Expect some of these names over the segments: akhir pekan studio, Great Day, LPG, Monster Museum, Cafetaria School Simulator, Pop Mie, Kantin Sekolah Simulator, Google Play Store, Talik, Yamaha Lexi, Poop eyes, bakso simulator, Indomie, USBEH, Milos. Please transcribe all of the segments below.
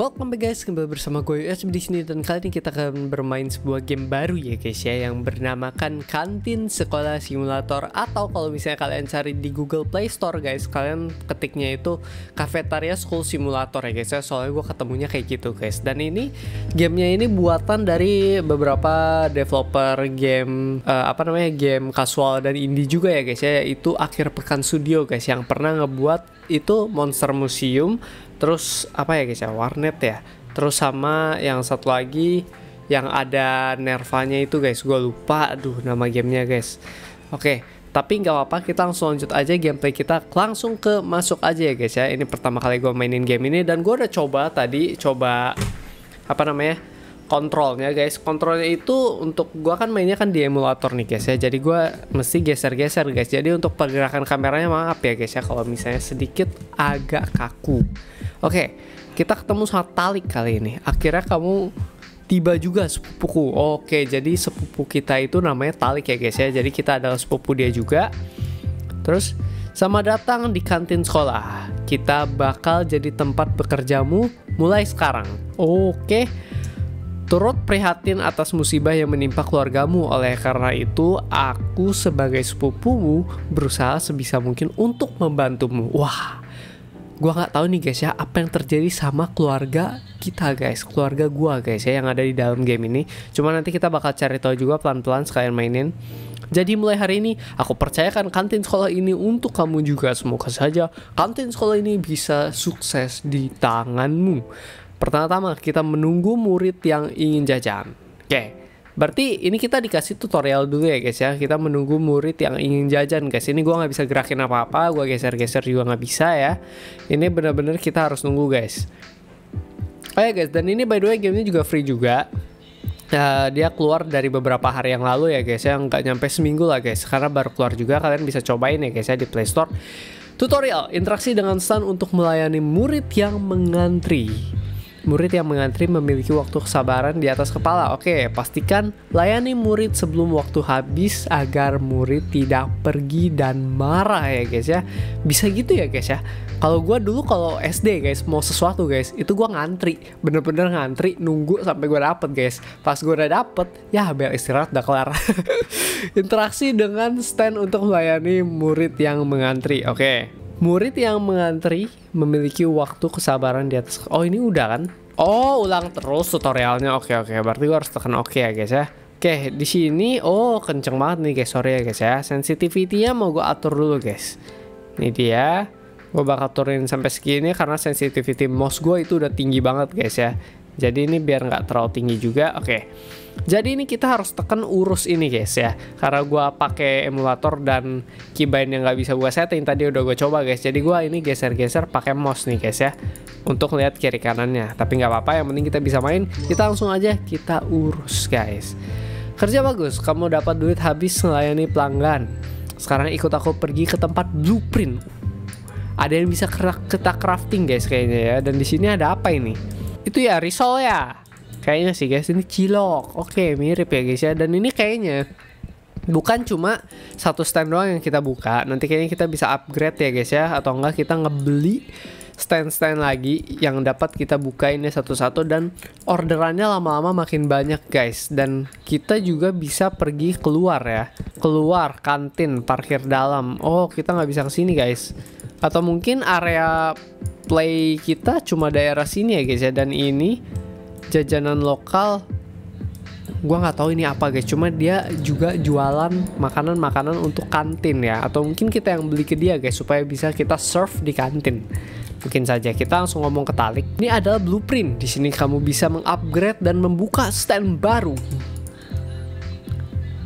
Welcome back guys, kembali bersama gue USBEH di sini, dan kali ini kita akan bermain sebuah game baru ya guys ya, yang bernamakan Kantin Sekolah Simulator, atau kalau misalnya kalian cari di Google Play Store guys, kalian ketiknya itu Cafetaria School Simulator ya guys ya, soalnya gue ketemunya kayak gitu guys. Dan ini gamenya ini buatan dari beberapa developer game game kasual dan indie juga ya guys ya, yaitu Akhir Pekan Studio guys, yang pernah ngebuat itu Monster Museum, terus apa ya guys ya, Warnet ya, terus sama yang satu lagi yang ada Nervanya itu guys, gue lupa aduh nama gamenya guys. Oke, tapi nggak apa-apa, kita langsung lanjut aja gameplay kita, langsung ke masuk aja ya guys ya. Ini pertama kali gue mainin game ini, dan gue udah coba apa namanya, kontrolnya guys. Kontrolnya itu untuk gua kan mainnya kan di emulator nih guys ya, jadi gua mesti geser-geser guys. Jadi untuk pergerakan kameranya maaf ya guys ya kalau misalnya sedikit agak kaku. Oke, kita ketemu sama Talik kali ini. Akhirnya kamu tiba juga, sepupuku. Oke, jadi sepupu kita itu namanya Talik ya guys ya, jadi kita adalah sepupu dia juga. Terus sama datang di kantin sekolah, kita bakal jadi tempat bekerjamu mulai sekarang. Oke, turut prihatin atas musibah yang menimpa keluargamu. Oleh karena itu, aku sebagai sepupumu berusaha sebisa mungkin untuk membantumu. Wah, gua nggak tahu nih guys ya apa yang terjadi sama keluarga kita guys, keluarga gua guys ya yang ada di dalam game ini. Cuma nanti kita bakal cari tahu juga pelan-pelan sekalian mainin. Jadi mulai hari ini, aku percayakan kantin sekolah ini untuk kamu juga. Semoga saja kantin sekolah ini bisa sukses di tanganmu. Pertama-tama kita menunggu murid yang ingin jajan. Oke, berarti ini kita dikasih tutorial dulu ya guys ya. Kita menunggu murid yang ingin jajan guys. Ini gua nggak bisa gerakin apa-apa, gua geser-geser juga nggak bisa ya. Ini bener-bener kita harus nunggu guys. Oh ya guys, dan ini by the way gamenya juga free juga. Dia keluar dari beberapa hari yang lalu ya guys ya, nggak nyampe seminggu lah guys. Karena baru keluar juga, kalian bisa cobain ya guys ya di Play Store. Tutorial interaksi dengan stand untuk melayani murid yang mengantri. Murid yang mengantri memiliki waktu kesabaran di atas kepala. Oke, pastikan layani murid sebelum waktu habis agar murid tidak pergi dan marah ya guys ya. Bisa gitu ya guys ya. Kalau gua dulu kalau SD guys, mau sesuatu guys, itu gua ngantri, bener-bener ngantri, nunggu sampai gua dapet guys. Pas gua udah dapet, ya bel istirahat udah kelar. Interaksi dengan stand untuk melayani murid yang mengantri. Oke, murid yang mengantri memiliki waktu kesabaran di atas. Oh, ini udah kan? Oh, ulang terus tutorialnya. Oke. Berarti gue harus tekan oke ya guys ya. Oke, di sini kenceng banget nih guys. Sorry ya guys ya. Sensitivity-nya mau gue atur dulu guys. Ini dia. Gue bakal turunin sampai segini karena sensitivity mouse gue itu udah tinggi banget guys ya. Jadi ini biar nggak terlalu tinggi juga. Oke. Jadi ini kita harus tekan urus ini guys ya, karena gue pakai emulator dan keybind yang nggak bisa gue setting, tadi udah gue coba guys. Jadi gue ini geser-geser pakai mouse nih guys ya untuk lihat kiri kanannya. Tapi nggak apa-apa, yang penting kita bisa main. Kita langsung aja kita urus guys. Kerja bagus, kamu dapat duit habis melayani pelanggan. Sekarang ikut aku pergi ke tempat blueprint. Ada yang bisa kita crafting guys kayaknya ya. Dan di sini ada apa ini? Itu ya risol ya. Kayaknya sih guys, ini cilok. Oke, mirip ya guys ya. Dan ini kayaknya bukan cuma satu stand doang yang kita buka. Nanti kayaknya kita bisa upgrade ya guys ya, atau enggak kita ngebeli stand-stand lagi yang dapat kita buka ini satu-satu, dan orderannya lama-lama makin banyak guys. Dan kita juga bisa pergi keluar ya, keluar kantin, parkir dalam. Oh, kita nggak bisa kesini guys. Atau mungkin area play kita cuma daerah sini ya guys ya. Dan ini jajanan lokal, gua nggak tahu ini apa guys, cuma dia juga jualan makanan-makanan untuk kantin ya, atau mungkin kita yang beli ke dia guys supaya bisa kita serve di kantin. Mungkin saja. Kita langsung ngomong ke Talik. Ini adalah blueprint. Di sini kamu bisa mengupgrade dan membuka stand baru.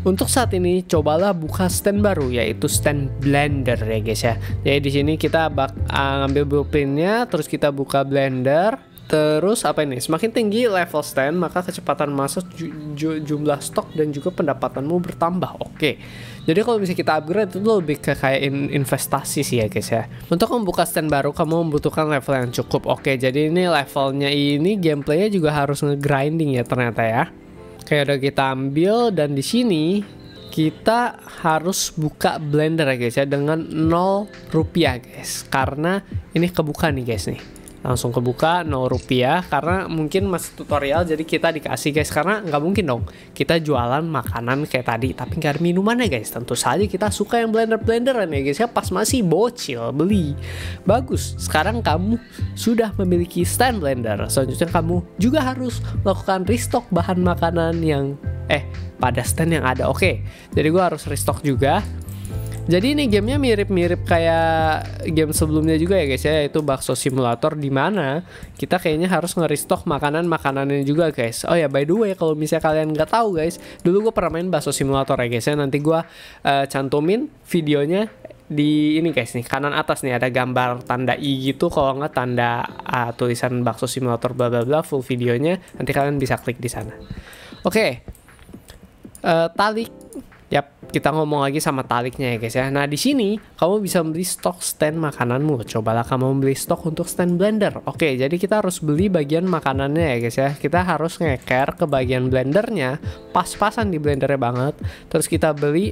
Untuk saat ini cobalah buka stand baru, yaitu stand blender ya guys ya. Jadi di sini kita ngambil blueprintnya, terus kita buka blender. Terus apa ini? Semakin tinggi level stand, maka kecepatan masuk, jumlah stok, dan juga pendapatanmu bertambah. Oke. Jadi kalau misalnya kita upgrade itu lebih ke kayak investasi sih ya guys ya. Untuk membuka stand baru kamu membutuhkan level yang cukup. Oke, jadi ini levelnya ini gameplaynya juga harus nge-grinding ya ternyata ya. Kayak udah kita ambil, dan di sini kita harus buka blender ya guys ya dengan 0 rupiah guys. Karena ini kebuka nih guys nih. langsung kebuka, 0 rupiah, karena mungkin masih tutorial jadi kita dikasih guys, karena nggak mungkin dong kita jualan makanan kayak tadi tapi nggak ada minumannya guys. Tentu saja kita suka yang blenderan ya guys ya, pas masih bocil beli. Bagus, sekarang kamu sudah memiliki stand blender. Selanjutnya kamu juga harus melakukan restock bahan makanan yang pada stand yang ada. Oke, jadi gue harus restock juga. Jadi ini gamenya mirip-mirip kayak game sebelumnya juga ya guys ya, yaitu bakso simulator, dimana kita kayaknya harus nge-restock makanan-makanannya juga guys. Oh ya, by the way, kalau misalnya kalian nggak tahu guys, dulu gue pernah main bakso simulator ya guys ya. Nanti gue cantumin videonya di ini guys nih, kanan atas nih ada gambar tanda i gitu, kalau nggak tanda tulisan bakso simulator bla bla bla, full videonya nanti kalian bisa klik di sana. Oke, Talik. Yap, kita ngomong lagi sama Taliknya ya guys ya. Nah, di sini kamu bisa membeli stok stand makananmu. Cobalah kamu membeli stok untuk stand blender. Oke, jadi kita harus beli bagian makanannya ya guys ya. Kita harus ngeker ke bagian blendernya, pas-pasan di blendernya banget. Terus kita beli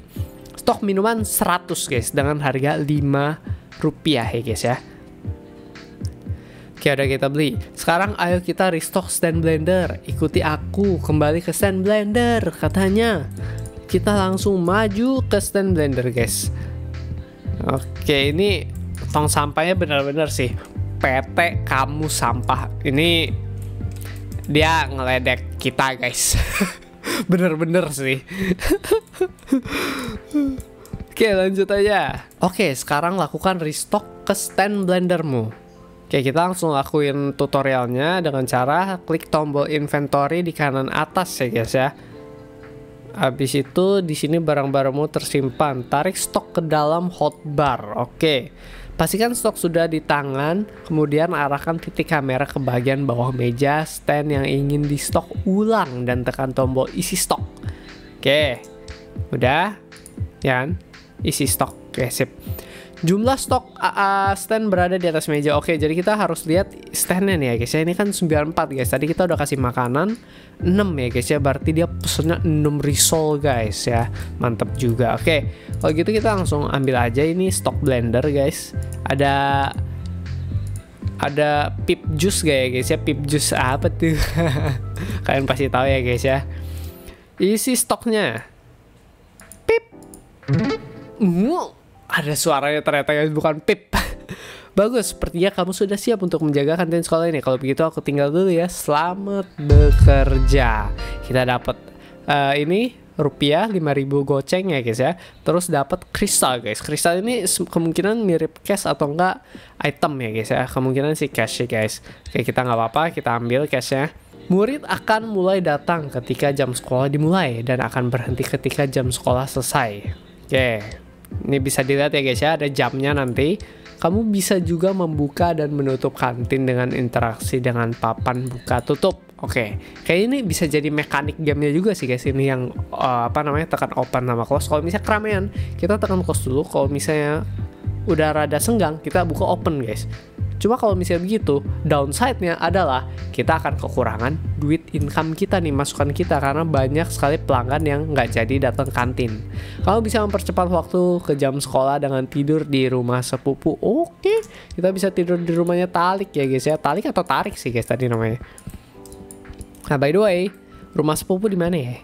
stok minuman 100 guys dengan harga 5 rupiah ya guys ya. Oke, udah kita beli. Sekarang ayo kita restock stand blender. Ikuti aku kembali ke stand blender katanya. Kita langsung maju ke stand blender guys. Oke, ini tong sampahnya bener-bener sih PT kamu sampah. Ini dia ngeledek kita guys. Bener-bener sih. Oke, lanjut aja. Oke, sekarang lakukan restock ke stand blendermu. Oke, kita langsung lakuin tutorialnya dengan cara klik tombol inventory di kanan atas ya guys ya. Habis itu di sini barang-barangmu tersimpan. Tarik stok ke dalam hotbar. Oke. Pastikan stok sudah di tangan, kemudian arahkan titik kamera ke bagian bawah meja stand yang ingin di stok ulang dan tekan tombol isi stok. Oke. Udah. Ya kan? Isi stok. Oke, sip. Jumlah stok stand berada di atas meja. Oke, jadi kita harus lihat standnya nih ya guys ya. Ini kan 94 guys. Tadi kita udah kasih makanan 6 ya guys ya. Berarti dia pesennya 6 risol guys ya. Mantap juga. Oke, kalau gitu kita langsung ambil aja ini stok blender guys. Ada pip juice gak ya guys ya? Pip juice apa tuh? Kalian pasti tahu ya guys ya. Isi stoknya. Pip. Ada suaranya ternyata guys, bukan pip. Bagus, sepertinya kamu sudah siap untuk menjaga kantin sekolah ini. Kalau begitu aku tinggal dulu ya. Selamat bekerja. Kita dapat ini rupiah 5.000 goceng ya guys ya. Terus dapat kristal guys. Kristal ini kemungkinan mirip cash atau enggak item ya guys ya. Kemungkinan sih cash ya guys. Oke, kita nggak apa-apa, kita ambil cashnya. Murid akan mulai datang ketika jam sekolah dimulai dan akan berhenti ketika jam sekolah selesai. Oke. Ini bisa dilihat ya guys ya, ada jamnya nanti. Kamu bisa juga membuka dan menutup kantin dengan interaksi dengan papan buka tutup. Oke, kayaknya ini bisa jadi mekanik gamenya juga sih guys. Ini yang tekan open sama close. Kalau misalnya keramaian, kita tekan close dulu. Kalau misalnya udah rada senggang, kita buka open guys. Cuma kalau misalnya begitu, downside-nya adalah kita akan kekurangan duit income kita nih, masukan kita, karena banyak sekali pelanggan yang nggak jadi datang kantin. Kamu bisa mempercepat waktu ke jam sekolah dengan tidur di rumah sepupu. Oke, kita bisa tidur di rumahnya Talik ya guys ya. Talik atau Tarik sih guys tadi namanya. Nah, by the way, rumah sepupu di mana ya?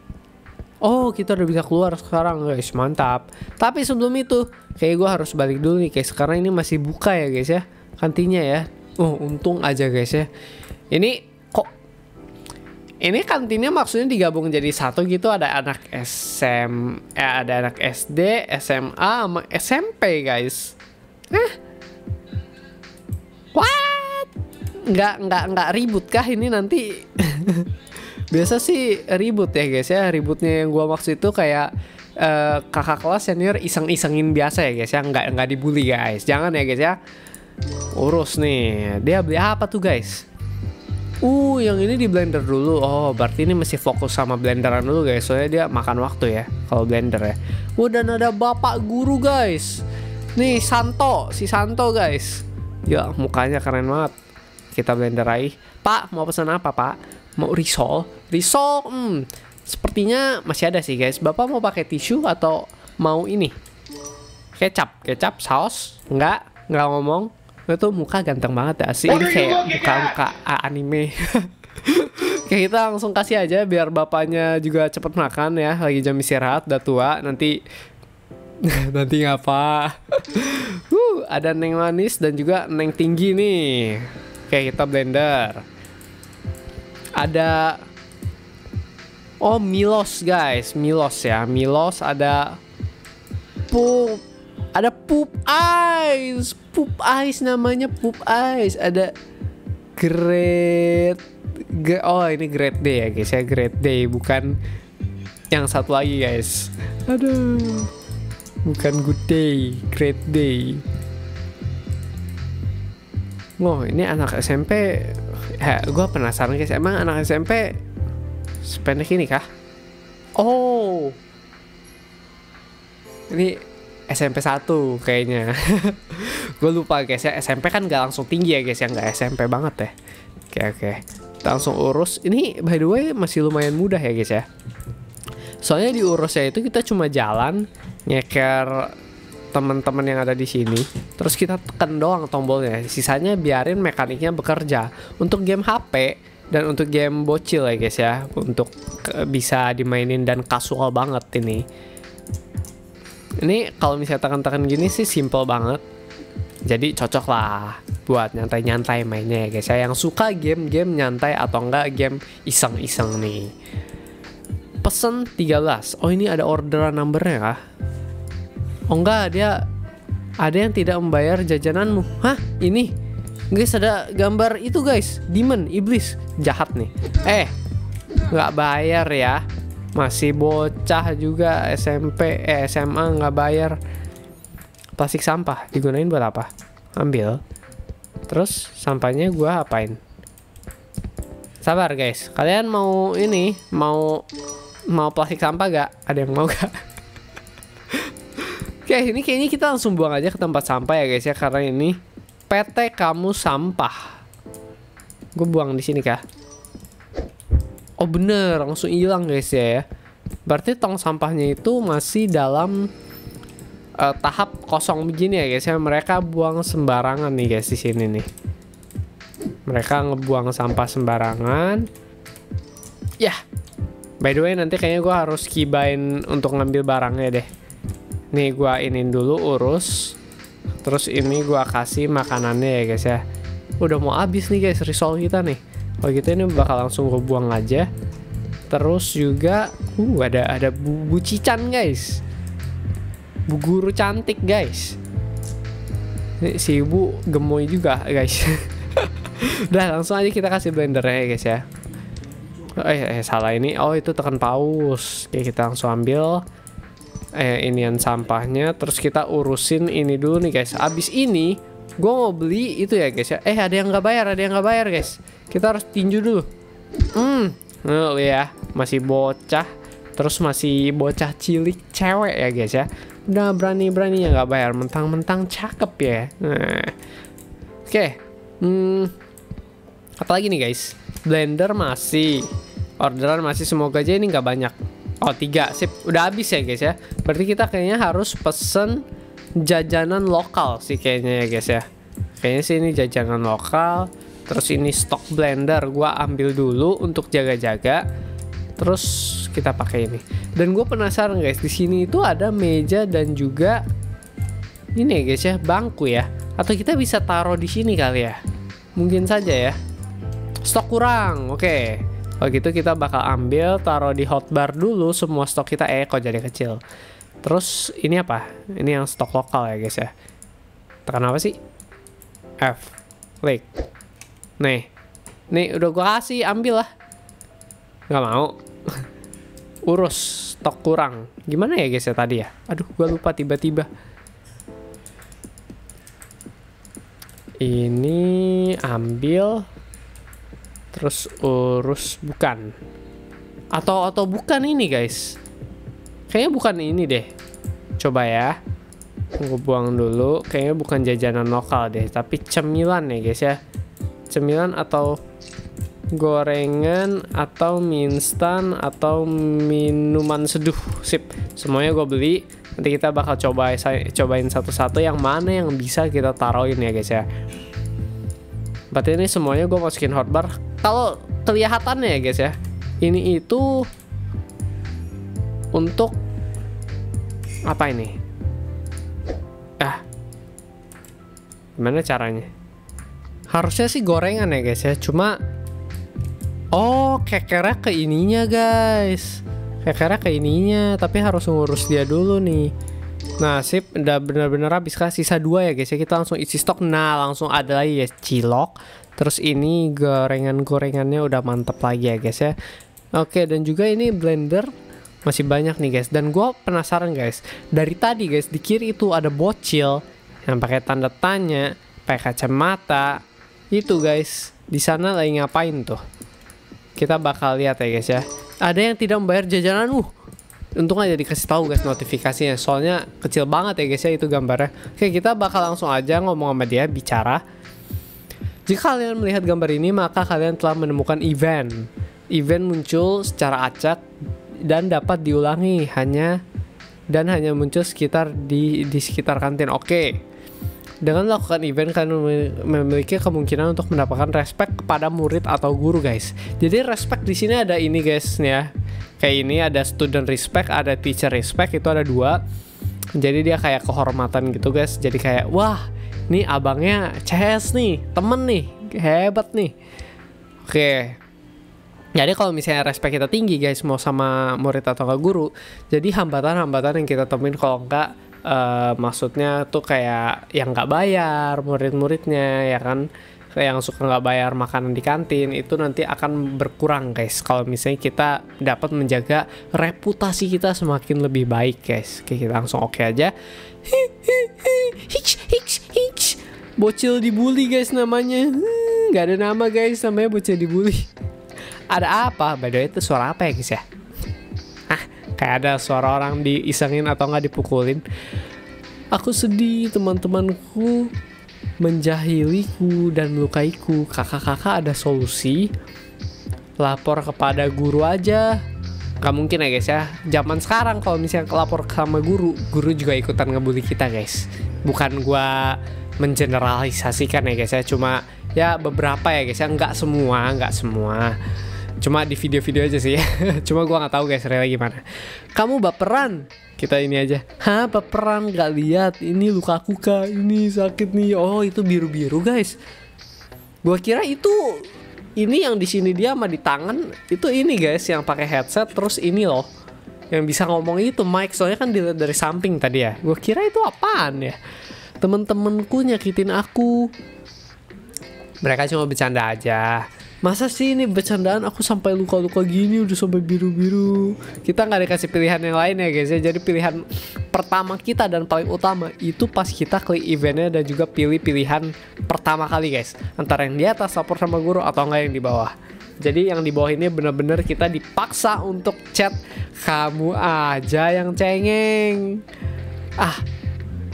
Oh, kita udah bisa keluar sekarang guys, mantap. Tapi sebelum itu, kayak gue harus balik dulu nih guys, karena ini masih buka ya guys ya kantinnya ya. Oh, untung aja guys ya. Ini kok ini kantinnya maksudnya digabung jadi satu gitu, ada anak ada anak SD, SMA sama SMP guys. What? Nggak ribut kah ini nanti? Biasa sih ribut ya guys ya. Ributnya yang gua maksud itu kayak kakak kelas senior iseng-isengin biasa ya guys ya. Nggak dibully guys. Jangan ya guys ya. Urus nih. Dia beli apa tuh guys? Yang ini di blender dulu. Oh, berarti ini masih fokus sama blenderan dulu guys. Soalnya dia makan waktu ya kalau blender ya. Dan ada bapak guru guys. Nih Santo, si Santo guys. Ya, mukanya keren banget. Kita blenderai. Pak, mau pesan apa, Pak? Mau risol? Risol? Sepertinya masih ada sih guys. Bapak mau pakai tisu atau mau ini? Kecap? Kecap? Saus? Enggak ngomong. Gue tuh muka ganteng banget ya sih, ini kayak muka-muka anime. Kayak kita langsung kasih aja biar bapaknya juga cepet makan ya, lagi jam istirahat, udah tua, nanti nanti ngapa. Ada neng manis dan juga neng tinggi nih. Oke, kita blender. Ada Milos guys, Milos ya, Milos. Ada Poop eyes, Poop eyes namanya, Poop eyes. Ada ini Great Day ya guys ya, Great Day, bukan yang satu lagi guys. Aduh, bukan Good Day, Great Day. Wow, ini anak SMP. Gue penasaran guys, emang anak SMP sependek ini kah? Oh, ini SMP 1 kayaknya. Gue lupa guys ya, SMP kan gak langsung tinggi ya guys, yang gak SMP banget ya. Oke. Kita langsung urus. Ini by the way masih lumayan mudah ya guys ya, soalnya diurusnya itu kita cuma jalan nyeker teman-teman yang ada di sini, terus kita tekan doang tombolnya, sisanya biarin mekaniknya bekerja. Untuk game HP dan untuk game bocil ya guys ya, untuk bisa dimainin dan casual banget ini. Ini kalau misalnya tekan-tekan gini sih simple banget, jadi cocok lah buat nyantai-nyantai mainnya ya guys ya, yang suka game-game nyantai atau enggak game iseng-iseng nih. Pesen 13. Oh, ini ada orderan numbernya kah? Oh enggak, dia ada yang tidak membayar jajananmu. Hah, ini guys, ada gambar itu guys, demon, iblis, jahat nih. Nggak bayar ya, masih bocah juga, SMP, SMA nggak bayar. Plastik sampah, digunain buat apa? Ambil. Terus sampahnya gua apain? Sabar guys, kalian mau ini, mau plastik sampah gak? Ada yang mau gak? Oke, ini kayaknya kita langsung buang aja ke tempat sampah ya guys ya, karena ini PT kamu sampah. Gue buang di sini kah? Oh bener, langsung hilang guys ya. Berarti tong sampahnya itu masih dalam tahap kosong begini ya guys ya. Mereka buang sembarangan nih guys di sini nih. Mereka ngebuang sampah sembarangan. Yah. By the way nanti kayaknya gue harus kibain untuk ngambil barangnya deh. Nih gue iniin dulu, urus. Terus ini gua kasih makanannya ya guys ya. Udah mau habis nih guys risol kita nih. Kalau gitu ini bakal langsung gua buang aja. Terus juga ada bu cican guys. Bu guru cantik guys. Ini si ibu gemoy juga guys. Udah langsung aja kita kasih blendernya ya guys ya. Salah ini. Oh, itu tekan paus. Oke, kita langsung ambil inian sampahnya. Terus kita urusin ini dulu nih guys. Abis ini gue mau beli itu ya guys ya. Ada yang nggak bayar, ada yang nggak bayar guys. Kita harus tinju dulu. Ya, masih bocah. Terus masih bocah cilik cewek ya guys ya. Udah berani-beraninya nggak bayar, mentang-mentang cakep ya. Oke. Apalagi nih guys. Blender masih, orderan masih, semoga aja ini nggak banyak. Oh, 3, sip. Udah habis ya guys ya. Berarti kita kayaknya harus pesen jajanan lokal sih kayaknya ya guys ya. Kayaknya sih ini jajanan lokal. Terus ini stok blender gua ambil dulu untuk jaga-jaga. Terus kita pakai ini. Dan gue penasaran guys, di sini itu ada meja dan juga ini ya guys ya, bangku ya. Atau kita bisa taruh di sini kali ya. Mungkin saja ya. Stok kurang. Oke. Kalau gitu kita bakal ambil, taruh di hotbar dulu semua stok kita. Kok jadi kecil. Terus ini apa? Ini yang stok lokal ya guys ya. Tekan apa sih? F. Klik. Nih udah gue kasih, ambil lah. Gak mau. Urus, stok kurang. Gimana ya guys ya tadi ya? Aduh, gue lupa tiba-tiba. Ini ambil. Terus urus, bukan. Atau bukan ini guys. Kayaknya bukan ini deh. Coba ya. Gue buang dulu. Kayaknya bukan jajanan lokal deh, tapi cemilan ya guys ya. Cemilan atau gorengan atau mie instan atau minuman seduh. Sip, semuanya gue beli. Nanti kita bakal cobain satu-satu yang mana yang bisa kita taruhin ya guys ya. Berarti ini semuanya gue masukin hotbar. Kalau kelihatannya ya guys ya, ini itu untuk apa ini? Gimana caranya? Harusnya sih gorengan ya guys ya. Cuma oh, kekernya ke ininya guys. Kekernya ke ininya, tapi harus ngurus dia dulu nih. Nah, sip, udah bener-bener habis kah? Sisa 2 ya guys ya. Kita langsung isi stok. Nah, langsung ada lagi ya cilok. Terus ini gorengan-gorengannya udah mantep lagi ya guys ya. Oke, dan juga ini blender masih banyak nih guys. Dan gue penasaran guys, dari tadi guys di kiri itu ada bocil yang pakai tanda tanya, pakai kacamata. Itu guys, di sana lagi ngapain tuh? Kita bakal lihat ya guys ya. Ada yang tidak membayar jajanan. Untung aja dikasih tahu guys notifikasinya. Soalnya kecil banget ya guys ya itu gambarnya. Oke, kita bakal langsung aja ngomong sama dia, bicara. Jika kalian melihat gambar ini, maka kalian telah menemukan event. Event muncul secara acak dan dapat diulangi hanya muncul sekitar di sekitar kantin. Oke. Dengan melakukan event, kalian memiliki kemungkinan untuk mendapatkan respect kepada murid atau guru, guys. Jadi respect di sini ada ini, guys, ya. Kayak ini ada student respect, ada teacher respect, itu ada 2. Jadi dia kayak kehormatan gitu, guys. Jadi kayak, wah, nih abangnya CS nih, temen nih, hebat nih. Oke. Jadi kalau misalnya respect kita tinggi, guys, mau sama murid atau ke guru, jadi hambatan-hambatan yang kita temuin kalau enggak maksudnya tuh kayak yang nggak bayar murid-muridnya ya kan, yang suka nggak bayar makanan di kantin itu nanti akan berkurang guys kalau misalnya kita dapat menjaga reputasi kita semakin lebih baik guys. Oke, kita langsung oke aja. Bocil dibully guys namanya. Nggak ada nama guys, namanya bocil dibully. Ada apa? By the way itu suara apa ya guys ya? Kayak ada suara orang diisengin atau nggak dipukulin. Aku sedih, teman-temanku menjahiliku dan melukaiku. Kakak-kakak ada solusi? Lapor kepada guru aja. Gak mungkin ya guys ya. Zaman sekarang kalau misalnya lapor sama guru, guru juga ikutan ngebully kita guys. Bukan gua mengeneralisasikan ya guys ya. Cuma ya beberapa ya guys ya. Nggak semua. Cuma di video-video aja sih ya. Cuma gua nggak tahu guys realnya gimana. Kamu baperan. Kita ini aja. Hah, baperan nggak lihat ini lukaku kak, ini sakit nih. Oh, itu biru-biru guys. Gua kira itu ini yang di sini dia sama di tangan itu ini guys yang pakai headset terus ini loh. Yang bisa ngomong itu mic, soalnya kan dilihat dari samping tadi ya. Gua kira itu apaan ya. Temen-temenku nyakitin aku. Mereka cuma bercanda aja. Masa sih ini bercandaan, aku sampai luka-luka gini, udah sampai biru-biru. Kita nggak dikasih pilihan yang lain ya guys ya. Jadi pilihan pertama kita dan paling utama itu pas kita klik eventnya dan juga pilih pilihan pertama kali guys. Antara yang di atas lapor sama guru atau nggak yang di bawah. Jadi yang di bawah ini bener-bener kita dipaksa untuk chat. Kamu aja yang cengeng.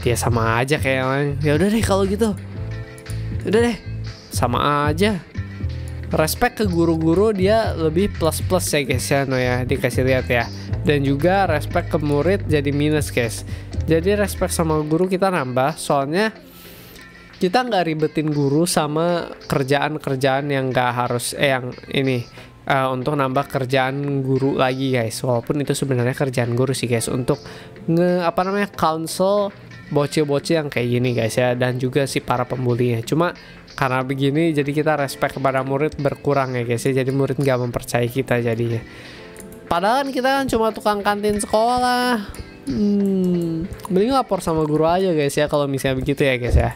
Dia sama aja kayaknya. Ya udah deh kalau gitu. Udah deh, sama aja. Respect ke guru-guru dia lebih plus-plus ya guys ya, no ya, dikasih lihat ya. Dan juga respect ke murid jadi minus guys. Jadi respect sama guru kita nambah, soalnya kita nggak ribetin guru sama kerjaan-kerjaan yang nggak harus yang ini untuk nambah kerjaan guru lagi guys. Walaupun itu sebenarnya kerjaan guru sih guys untuk counsel bocil-bocil yang kayak gini guys ya, dan juga si para pembulinya. Cuma karena begini jadi kita respect kepada murid berkurang ya guys ya. Jadi murid nggak mempercayai kita jadinya. Padahal kita kan cuma tukang kantin sekolah. Mending lapor sama guru aja guys ya kalau misalnya begitu ya guys ya.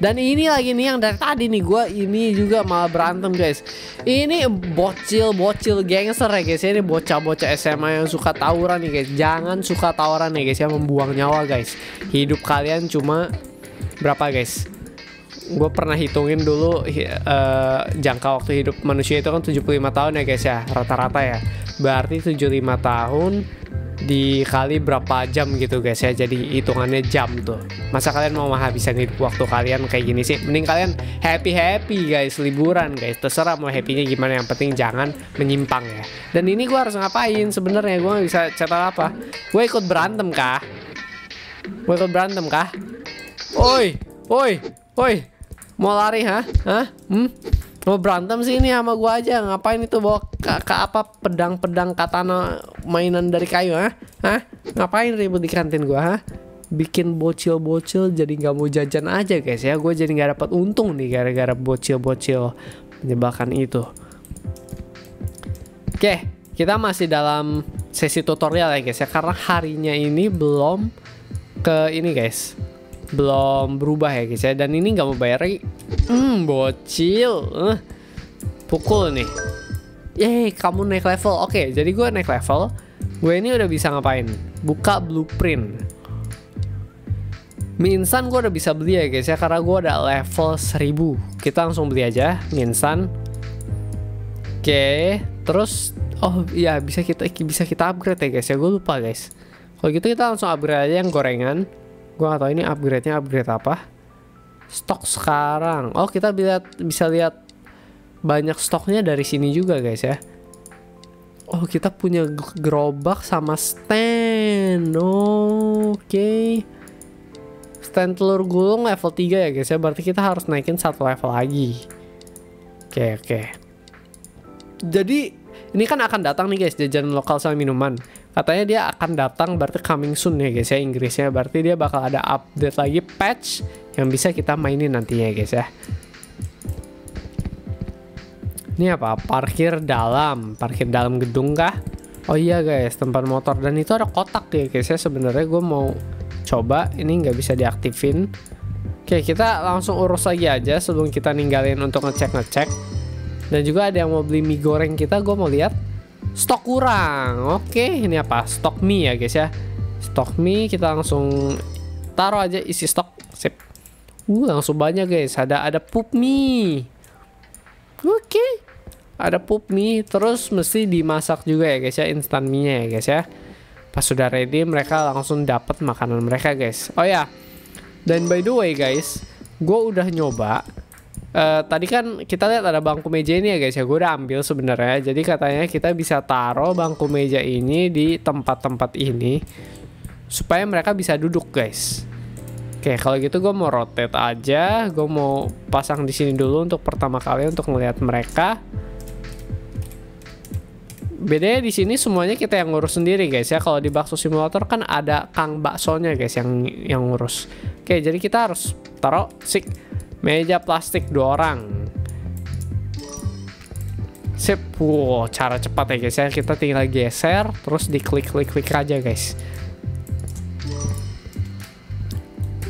Dan ini lagi nih yang dari tadi nih gue ini juga malah berantem guys. Ini bocil-bocil gangster ya guys ya. Ini bocah-bocah SMA yang suka tawuran nih guys. Jangan suka tawuran ya guys ya, membuang nyawa guys. Hidup kalian cuma berapa guys? Gue pernah hitungin dulu jangka waktu hidup manusia itu kan 75 tahun ya guys ya, rata-rata ya. Berarti 75 tahun dikali berapa jam gitu guys ya, jadi hitungannya jam tuh. Masa kalian mau menghabiskan hidup waktu kalian kayak gini sih? Mending kalian happy-happy guys, liburan guys, terserah mau happy-nya gimana, yang penting jangan menyimpang ya. Dan ini gue harus ngapain sebenarnya? Gue gak bisa cetak apa. Gue ikut berantem kah? Oi, oi, oi, mau lari ha? Hah? Mau berantem sih ini sama gua aja. Ngapain itu bawa apa pedang-pedang katana mainan dari kayu, ha? Hah? Ngapain ribut di kantin gua, ha? Bikin bocil-bocil jadi nggak mau jajan aja guys ya. Gue jadi nggak dapat untung nih gara-gara bocil-bocil menyebalkan itu. Oke, kita masih dalam sesi tutorial ya guys ya, karena harinya ini belum ke ini guys, belum berubah ya guys ya. Dan ini nggak mau bayar lagi. Bocil, pukul nih. Yeay, kamu naik level. Oke, jadi gue naik level. Gue ini udah bisa ngapain? Buka blueprint. Mie instan gue udah bisa beli ya guys ya, karena gue udah level 1000. Kita langsung beli aja mie instan. Oke, terus oh iya bisa kita upgrade ya guys ya. Gue lupa guys. Kalau gitu kita langsung upgrade aja yang gorengan. Gue gak tau ini upgrade-nya upgrade apa. Stok sekarang. Oh, kita bisa lihat banyak stoknya dari sini juga guys ya. Oh, kita punya gerobak sama stand. Oke. Stand telur gulung level 3 ya guys ya. Berarti kita harus naikin satu level lagi. Oke. Jadi ini kan akan datang nih guys, jajanan lokal sama minuman. Katanya dia akan datang, berarti coming soon ya guys ya Inggrisnya. Berarti dia bakal ada update lagi, patch yang bisa kita mainin nantinya guys ya. Ini apa? Parkir dalam gedung kah? Oh iya guys, tempat motor. Dan itu ada kotak ya guys ya. Sebenarnya gue mau coba, ini nggak bisa diaktifin. Oke, kita langsung urus lagi aja sebelum kita ninggalin untuk ngecek. Dan juga ada yang mau beli mie goreng kita, gue mau lihat stok kurang. Oke, ini apa? Stok mie ya guys ya. Stok mie kita langsung taruh aja, isi stok. Sip. Langsung banyak guys. Ada Pop Mie. Oke. Ada Pop Mie, terus mesti dimasak juga ya guys ya, instan mie-nya ya guys ya. Pas sudah ready mereka langsung dapat makanan mereka guys. Oh ya. Dan by the way guys, gue udah nyoba. Tadi kan kita lihat ada bangku meja ini ya guys ya, gue udah ambil sebenarnya. Jadi katanya kita bisa taruh bangku meja ini di tempat-tempat ini supaya mereka bisa duduk guys. Oke, kalau gitu gue mau rotate aja, gue mau pasang di sini dulu untuk pertama kali untuk melihat mereka. Bedanya di sini semuanya kita yang ngurus sendiri guys ya. Kalau di bakso simulator kan ada kang baksonya guys yang ngurus. Oke, jadi kita harus taruh sik. Meja plastik 2 orang. Sip. Wow, cara cepat ya guys ya. Kita tinggal geser, terus diklik-klik aja guys.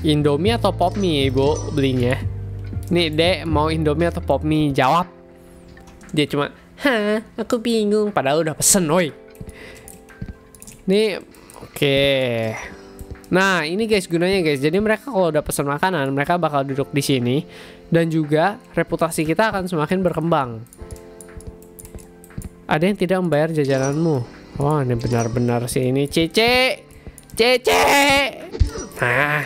Indomie atau Pop Mie ibu belinya? Nih dek, mau Indomie atau Pop Mie? Jawab. Dia cuma, hah, aku bingung. Padahal udah pesen, oi. Nih, oke. Nah, ini guys gunanya guys. Jadi mereka kalau udah pesan makanan, mereka bakal duduk di sini dan juga reputasi kita akan semakin berkembang. Ada yang tidak membayar jajananmu. Wah, ini benar-benar sih ini Cici. Cici. Nah,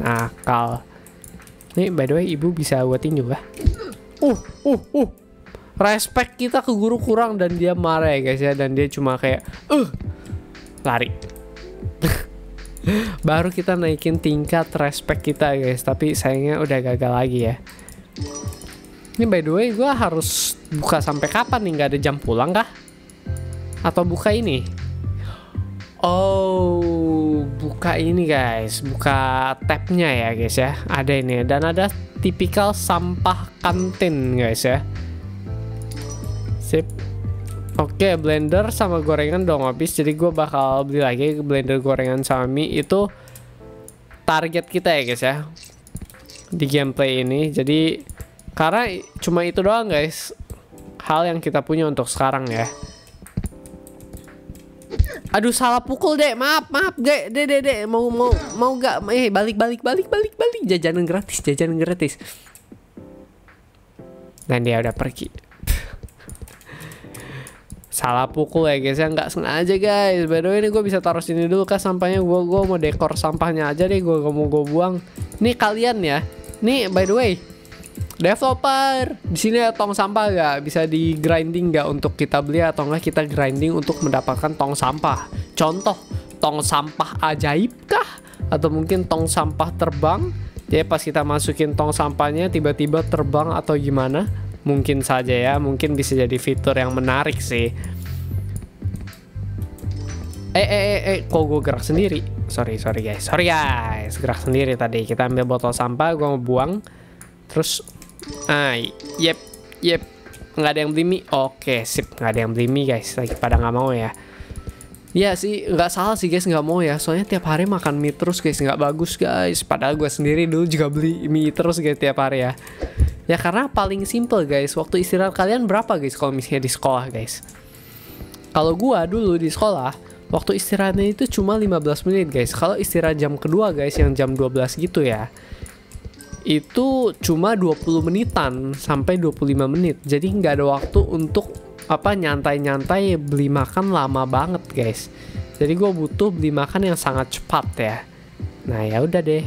nakal. Nih, by the way ibu bisa buatin juga. Respect kita ke guru kurang dan dia marah ya guys ya, dan dia cuma kayak lari. Baru kita naikin tingkat respect kita guys, tapi sayangnya udah gagal lagi ya. Ini by the way gue harus buka sampai kapan nih? Gak ada jam pulang kah? Atau buka ini? Oh, buka ini guys, buka tabnya ya guys ya. Ada ini, dan ada tipikal sampah kantin guys ya. Sip. Oke, blender sama gorengan dong habis. Jadi gue bakal beli lagi blender gorengan sama mie. Itu target kita ya guys ya di gameplay ini. Jadi karena cuma itu doang guys hal yang kita punya untuk sekarang ya. Aduh, salah pukul dek. Maaf dek. Dek mau gak? Balik jajanan gratis. Dan dia udah pergi. salah pukul ya guys ya, nggak sengaja guys. By the way, ini gue bisa taruh sini dulu kah sampahnya? Gue mau dekor sampahnya aja deh, gue mau buang. Nih kalian ya, nih by the way, developer di sini ada tong sampah nggak? Bisa di grinding nggak untuk kita beli, atau nggak kita grinding untuk mendapatkan tong sampah? Contoh tong sampah ajaib kah? Atau mungkin tong sampah terbang? Jadi pas kita masukin tong sampahnya tiba-tiba terbang atau gimana? Mungkin saja ya, mungkin bisa jadi fitur yang menarik sih. Kok gue gerak sendiri? Sorry guys, gerak sendiri tadi. Kita ambil botol sampah, gue mau buang. Terus yep, nggak ada yang beli mie. Oke, sip, nggak ada yang beli mie guys, lagi pada nggak mau ya. Iya sih, nggak salah sih guys, nggak mau ya, soalnya tiap hari makan mie terus guys, nggak bagus guys. Padahal gue sendiri dulu juga beli mie terus guys tiap hari ya. Ya karena paling simple guys. Waktu istirahat kalian berapa guys kalau misalnya di sekolah guys? Kalau gue dulu di sekolah, waktu istirahatnya itu cuma 15 menit guys. Kalau istirahat jam kedua guys, yang jam 12 gitu ya, itu cuma 20 menitan sampai 25 menit. Jadi nggak ada waktu untuk apa nyantai-nyantai beli makan lama banget guys. Jadi gue butuh beli makan yang sangat cepat ya. Nah ya udah deh,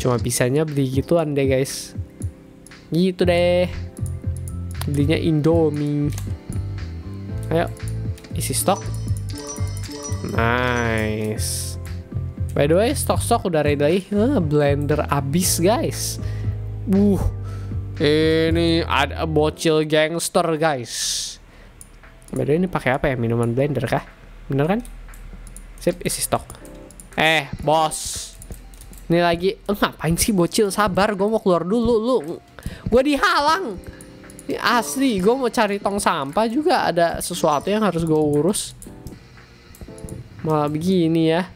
cuma bisanya beli gituan deh guys. Gitu deh, belinya Indomie. Ayo isi stok. Nice. By the way, stok-stok udah ready lagi. Blender abis guys. Ini ada bocil gangster guys. By the way, ini pakai apa ya? Minuman blender kah? Bener kan? Sip, isi stok. Bos, ini lagi ngapain sih bocil? Sabar, gue mau keluar dulu. Lu, gue dihalang. Ini asli, gue mau cari tong sampah juga. Ada sesuatu yang harus gue urus, malah begini ya.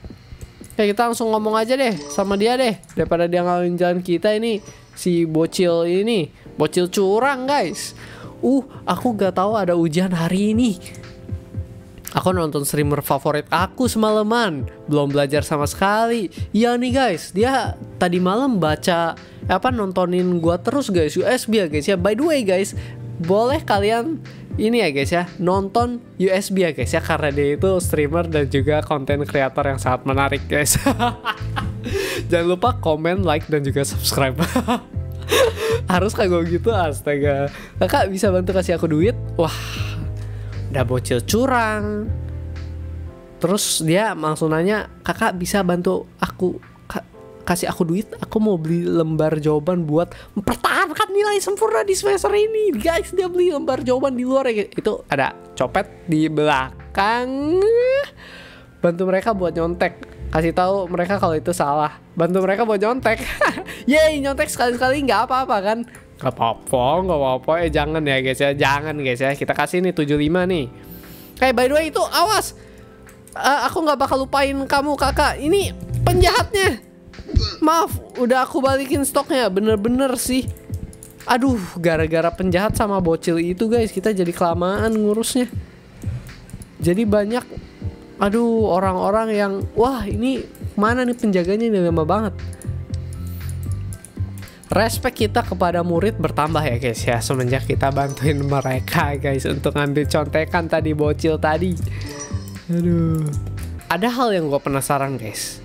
Kayak kita langsung ngomong aja deh sama dia deh, daripada dia ngalahin jalan kita ini. Si bocil ini, bocil curang guys. Aku gak tahu ada ujian hari ini. Aku nonton streamer favorit aku semalaman, belum belajar sama sekali. Iya nih guys, dia tadi malam nontonin gua terus guys, USBEH guys ya. By the way guys, boleh kalian ini ya guys ya, nonton USBEH guys ya, karena dia itu streamer dan juga konten kreator yang sangat menarik guys. Jangan lupa komen, like, dan juga subscribe. Harus kah gua gitu? Astaga. Kakak bisa bantu kasih aku duit? Wah, udah bocil curang. Terus dia langsung nanya, kakak bisa bantu aku kasih aku duit? Aku mau beli lembar jawaban buat mempertahankan nilai sempurna di semester ini. Guys, dia beli lembar jawaban di luar ya. Itu ada copet di belakang. Bantu mereka buat nyontek. Kasih tahu mereka kalau itu salah. Bantu mereka buat nyontek. Yeay, nyontek sekali-sekali nggak apa-apa kan? Gak apa-apa, jangan ya guys ya, kita kasih nih 75 nih. By the way itu, awas, aku gak bakal lupain kamu kakak, ini penjahatnya. Maaf, udah aku balikin stoknya, bener-bener sih. Aduh, gara-gara penjahat sama bocil itu guys, kita jadi kelamaan ngurusnya. Jadi banyak, aduh, orang-orang yang, wah ini mana nih penjaganya, ini lama banget. Respek kita kepada murid bertambah ya guys ya, semenjak kita bantuin mereka guys untuk ngambil contekan tadi bocil tadi. Aduh, ada hal yang gue penasaran guys.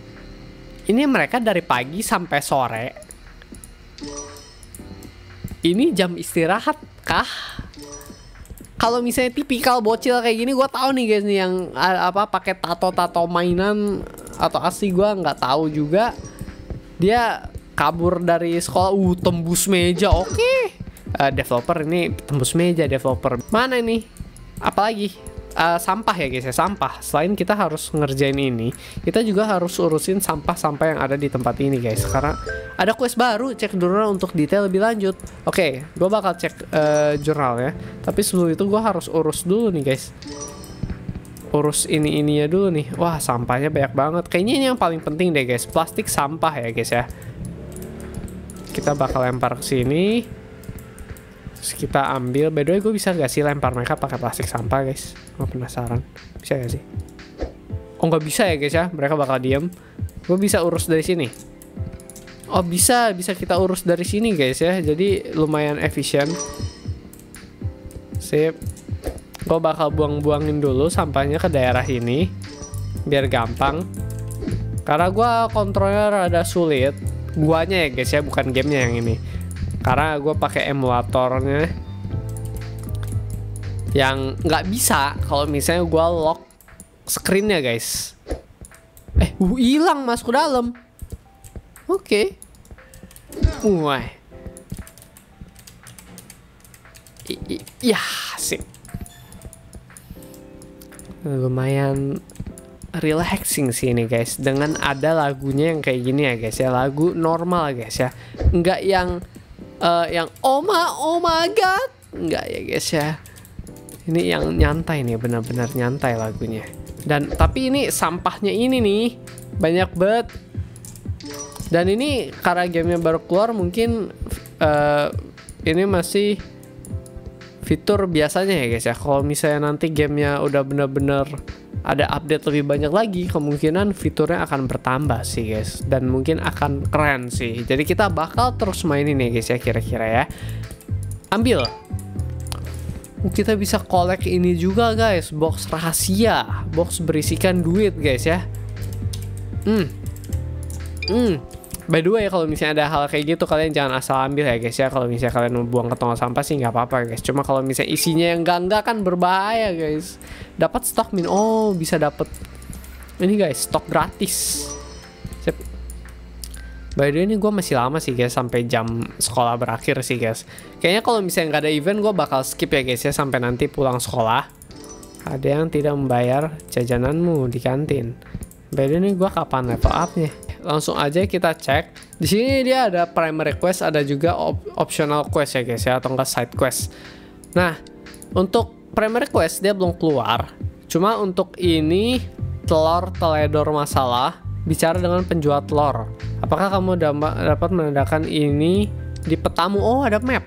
Ini mereka dari pagi sampai sore, ini jam istirahat kah? Kalau misalnya tipikal bocil kayak gini, gue tahu nih guys nih yang apa pakai tato-tato mainan atau asli gue nggak tahu juga. Dia kabur dari sekolah, tembus meja. Oke. Developer ini tembus meja developer. Mana ini? Apalagi sampah ya guys ya, sampah. Selain kita harus ngerjain ini, kita juga harus urusin sampah-sampah yang ada di tempat ini guys. Karena ada quest baru, cek jurnal untuk detail lebih lanjut. Oke, gue bakal cek jurnal ya. Tapi sebelum itu gue harus urus dulu nih guys. Urus ini-ininya dulu nih. Wah, sampahnya banyak banget. Kayaknya ini yang paling penting deh guys, plastik sampah ya guys ya. Kita bakal lempar ke sini, terus kita ambil. By the way, gue bisa gak sih lempar mereka pakai plastik sampah guys? Gue penasaran, bisa gak sih? Oh nggak bisa ya guys ya, mereka bakal diem. Gue bisa urus dari sini. Oh bisa kita urus dari sini guys ya, jadi lumayan efisien. Sip, Gue bakal buang-buangin dulu sampahnya ke daerah ini biar gampang, karena gue kontrolnya rada sulit. Guanya ya guys ya, bukan gamenya yang ini, karena gue pakai emulatornya yang nggak bisa kalau misalnya gue lock screennya guys. Hilang masuk ke dalam. Oke. Wah. Iya sih. Lumayan relaxing sih ini guys, dengan ada lagunya yang kayak gini ya guys ya, lagu normal guys ya, nggak yang oh my god, nggak ya guys ya. Ini yang nyantai nih, benar-benar nyantai lagunya. Dan tapi ini sampahnya ini nih banyak banget. Dan ini karena gamenya baru keluar mungkin ini masih fitur biasanya ya guys ya. Kalau misalnya nanti gamenya udah bener-bener ada update lebih banyak lagi, kemungkinan fiturnya akan bertambah sih guys, dan mungkin akan keren sih. Jadi kita bakal terus mainin ya guys ya, kira-kira ya. Ambil. Kita bisa collect ini juga guys, box rahasia, box berisikan duit guys ya. By the way, kalau misalnya ada hal kayak gitu, kalian jangan asal ambil ya guys ya. Kalau misalnya kalian mau buang ke tong sampah sih nggak apa-apa guys. Cuma kalau misalnya isinya yang enggak kan berbahaya guys. Dapat stok min, oh bisa dapat ini guys, stok gratis. Sip. By the way, ini gue masih lama sih guys, sampai jam sekolah berakhir sih guys. Kayaknya kalau misalnya nggak ada event gue bakal skip ya guys ya, sampai nanti pulang sekolah. Ada yang tidak membayar jajananmu di kantin. By the way, ini gue kapan level up-nya? Langsung aja kita cek. Di sini dia ada primary quest, ada juga optional quest ya guys ya, atau enggak side quest. Nah, untuk primary quest dia belum keluar. Cuma untuk ini telur teledor masalah, bicara dengan penjual telur. Apakah kamu dapat menandakan ini di petamu? Oh, ada map.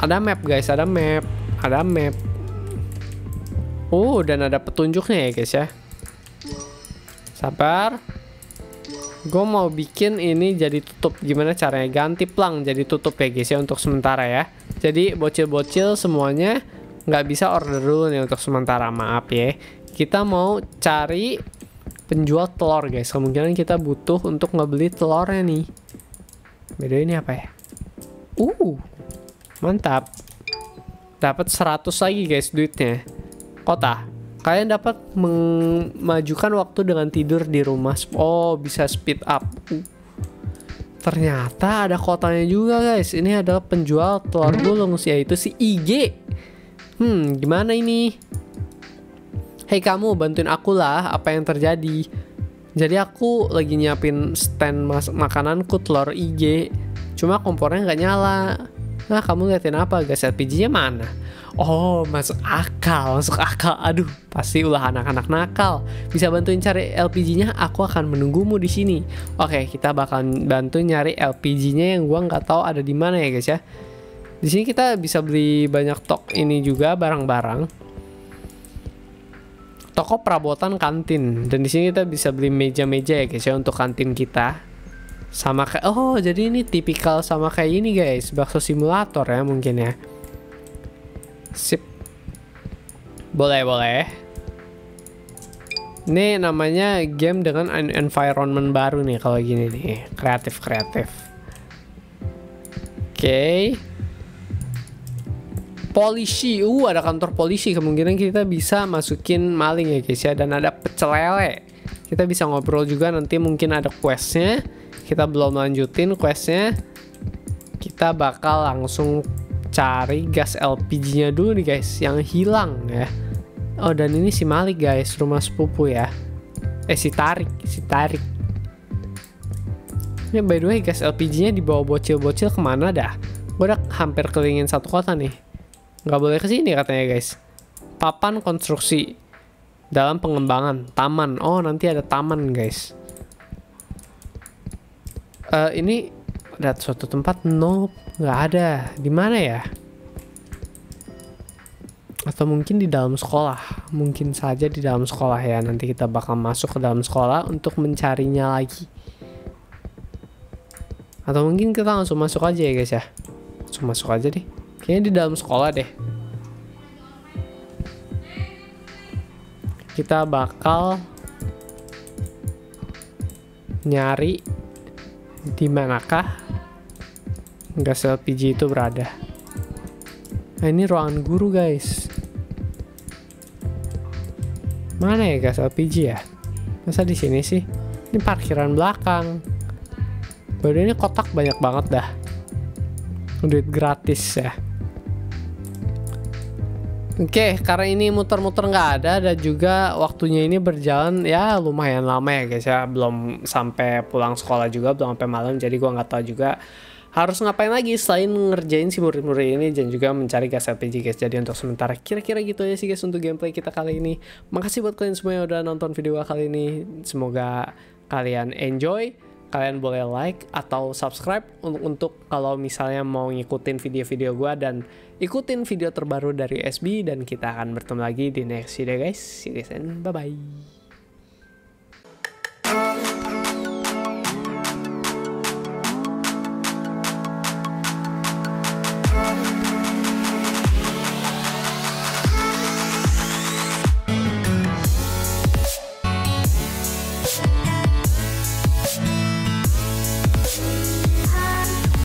Ada map guys, ada map. Ada map. Oh, dan ada petunjuknya ya guys ya. Sabar. Gue mau bikin ini jadi tutup. Gimana caranya? Ganti plang jadi tutup ya guys ya, untuk sementara ya. Jadi bocil-bocil semuanya nggak bisa order dulu nih untuk sementara, maaf ya. Kita mau cari penjual telur guys. Kemungkinan kita butuh untuk ngebeli telurnya nih. Beda ini apa ya? Mantap. Dapat 100 lagi guys duitnya. Kota. Kalian dapat memajukan waktu dengan tidur di rumah. Oh, bisa speed up. Ternyata ada kotanya juga, guys. Ini adalah penjual telur gulung, yaitu si IG. Gimana ini? Hei kamu, bantuin aku lah. Apa yang terjadi? Jadi aku lagi nyiapin stand makananku telur IG. Cuma kompornya nggak nyala. Nah, kamu liatin apa? Gas LPG-nya mana? Oh, masuk akal, masuk akal. Aduh, pasti ulah anak-anak nakal. Bisa bantuin cari LPG-nya? Aku akan menunggumu di sini. Oke, kita bakal bantu nyari LPG-nya yang gua nggak tahu ada di mana ya, guys ya. Di sini kita bisa beli banyak tok ini juga, barang-barang. Toko perabotan kantin. Dan di sini kita bisa beli meja-meja ya, guys ya, untuk kantin kita. Sama kayak, oh jadi ini tipikal sama kayak ini guys, bakso simulator ya mungkin ya. Sip. Boleh, boleh. Ini namanya game dengan environment baru nih kalau gini nih. Kreatif. Oke. Polisi, ada kantor polisi. Kemungkinan kita bisa masukin maling ya guys ya. Dan ada pecel lele. Kita bisa ngobrol juga, nanti mungkin ada questnya. Kita belum lanjutin questnya. Kita bakal langsung cari gas LPG-nya dulu nih guys, yang hilang ya. Oh, dan ini si Malik guys, rumah sepupu ya. Si Tarik. Ini by the way gas LPG-nya dibawa bocil-bocil kemana dah? Gue udah hampir kelingin satu kota nih. Nggak boleh kesini katanya guys. Papan konstruksi dalam pengembangan taman. Oh, nanti ada taman guys. Ini ada suatu tempat, nope, nggak ada. Di mana ya? Atau mungkin di dalam sekolah. Mungkin saja di dalam sekolah ya. Nanti kita bakal masuk ke dalam sekolah untuk mencarinya lagi. Atau mungkin kita langsung masuk aja ya guys ya. Langsung masuk aja deh. Kayaknya di dalam sekolah deh. kita bakal nyari di manakah gas LPG itu berada. Nah, ini ruangan guru, guys. Mana ya gas LPG ya? Masa di sini sih? Ini parkiran belakang. Baru ini kotak banyak banget dah. Duit gratis ya. Oke, karena ini muter-muter nggak ada, dan juga waktunya ini berjalan ya lumayan lama ya guys ya, belum sampai pulang sekolah juga, belum sampai malam, jadi gua nggak tahu juga harus ngapain lagi selain ngerjain si murid-murid ini dan juga mencari gas LPG guys. Jadi untuk sementara kira-kira gitu aja sih guys untuk gameplay kita kali ini. Makasih buat kalian semua yang udah nonton video gua kali ini, semoga kalian enjoy. Kalian boleh like atau subscribe untuk kalau misalnya mau ngikutin video-video gue, dan ikutin video terbaru dari SB, dan kita akan bertemu lagi di next video guys. See you guys and bye-bye.